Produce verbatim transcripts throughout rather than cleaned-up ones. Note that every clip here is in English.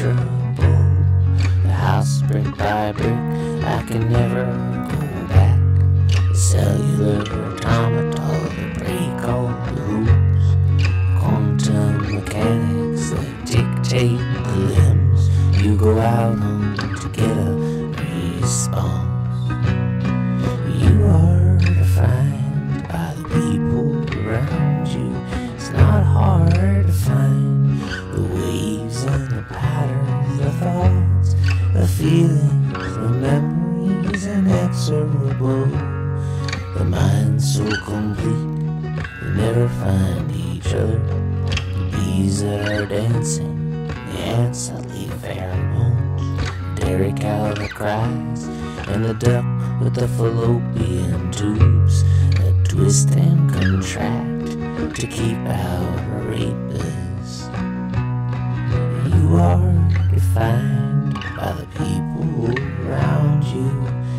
trouble. The house brick by brick, I can never go back. The cellular automata, the break all the rules. Quantum mechanics that dictate the limbs. You go out on to get a response. Feelings, the memories inexorable. The mind's so complete, we never find each other. The bees that are dancing, the ants that leave pheromones, the dairy cow that cries, and the duck with the fallopian tubes that twist and contract to keep out a rapist. You are defined by the people around you.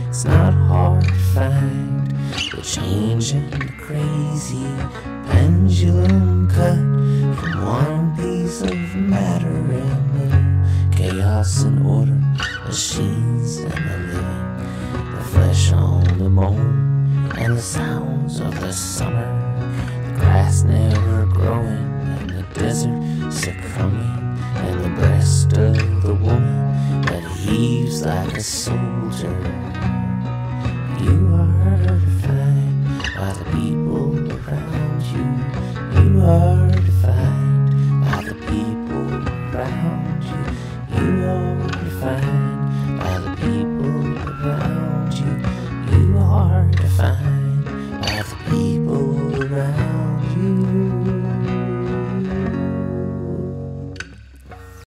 It's not hard to find the change in the crazy pendulum cut from one piece of matter and the chaos and order, machines and the living, the flesh on the bone, and the sounds of the summer, the grass never growing, and the desert succumbing, and the breast of the woman that heaves like a soldier. You are defined by the people around you. You are defined by the people around you. You are defined by the people around you. You are defined.